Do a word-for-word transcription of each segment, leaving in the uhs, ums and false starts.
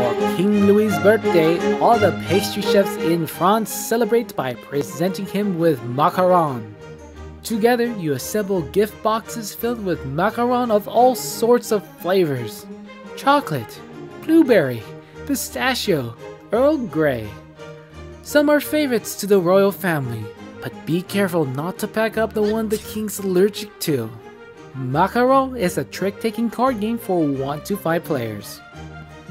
For King Louis' birthday, all the pastry chefs in France celebrate by presenting him with macaron. Together, you assemble gift boxes filled with macaron of all sorts of flavors. Chocolate, blueberry, pistachio, Earl Grey. Some are favorites to the royal family, but be careful not to pack up the one the king's allergic to. Macaron is a trick-taking card game for one to five players.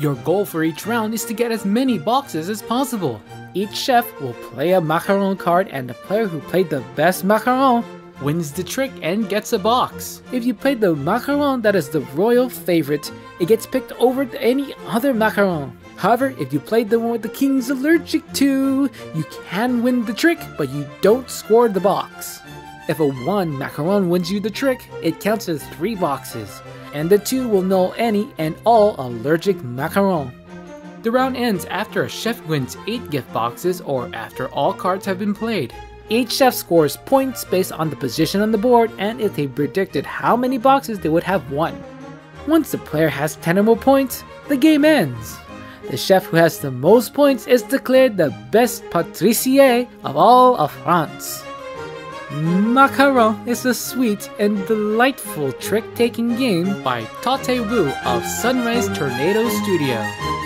Your goal for each round is to get as many boxes as possible. Each chef will play a macaron card, and the player who played the best macaron wins the trick and gets a box. If you play the macaron that is the royal favorite, it gets picked over any other macaron. However, if you played the one the king's allergic to, you can win the trick, but you don't score the box. If a one macaron wins you the trick, it counts as three boxes, and the two will null any and all allergic macaron. The round ends after a chef wins eight gift boxes or after all cards have been played. Each chef scores points based on the position on the board and if they predicted how many boxes they would have won. Once the player has ten or more points, the game ends. The chef who has the most points is declared the best patricier of all of France. Macaron is a sweet and delightful trick-taking game by Tate Wu of Sunrise Tornado Studio.